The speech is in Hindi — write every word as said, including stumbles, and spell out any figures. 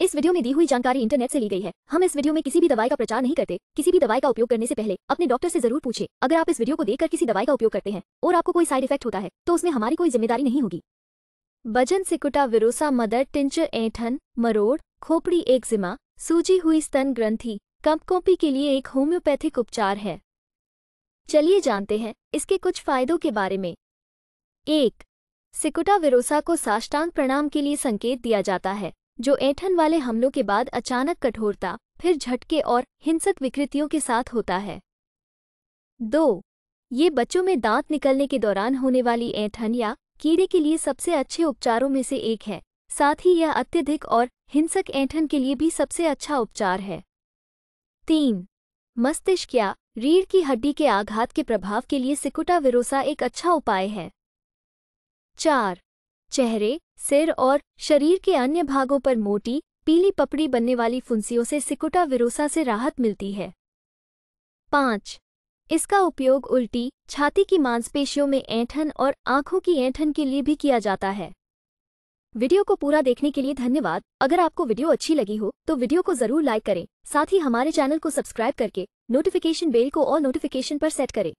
इस वीडियो में दी हुई जानकारी इंटरनेट से ली गई है। हम इस वीडियो में किसी भी दवाई का प्रचार नहीं करते। किसी भी दवाई का उपयोग करने से पहले अपने डॉक्टर से जरूर पूछें। अगर आप इस वीडियो को देखकर किसी दवाई का उपयोग करते हैं और आपको कोई साइड इफेक्ट होता है तो उसमें हमारी कोई जिम्मेदारी नहीं होगी। बजन सिकुटा विरोसा मदर टिंचर ऐंठन, मरोड़, खोपड़ी, एक्जिमा, सूजी हुई स्तन ग्रंथि, कंपकंपी के लिए एक होम्योपैथिक उपचार है। चलिए जानते हैं इसके कुछ फायदों के बारे में। एक, सिकुटा विरोसा को साष्टांग प्रणाम के लिए संकेत दिया जाता है, जो ऐंठन वाले हमलों के बाद अचानक कठोरता, फिर झटके और हिंसक विकृतियों के साथ होता है। दो, ये बच्चों में दांत निकलने के दौरान होने वाली ऐंठन या कीड़े के लिए सबसे अच्छे उपचारों में से एक है। साथ ही यह अत्यधिक और हिंसक ऐंठन के लिए भी सबसे अच्छा उपचार है। तीन, मस्तिष्क या रीढ़ की हड्डी के आघात के प्रभाव के लिए सिकुटा विरोसा एक अच्छा उपाय है। चार, चेहरे, सिर और शरीर के अन्य भागों पर मोटी, पीली पपड़ी बनने वाली फुंसियों से सिकुटा विरोसा से राहत मिलती है। पाँच, इसका उपयोग उल्टी, छाती की मांसपेशियों में ऐंठन और आंखों की ऐंठन के लिए भी किया जाता है। वीडियो को पूरा देखने के लिए धन्यवाद। अगर आपको वीडियो अच्छी लगी हो तो वीडियो को जरूर लाइक करें। साथ ही हमारे चैनल को सब्सक्राइब करके नोटिफिकेशन बेल को और नोटिफिकेशन पर सेट करें।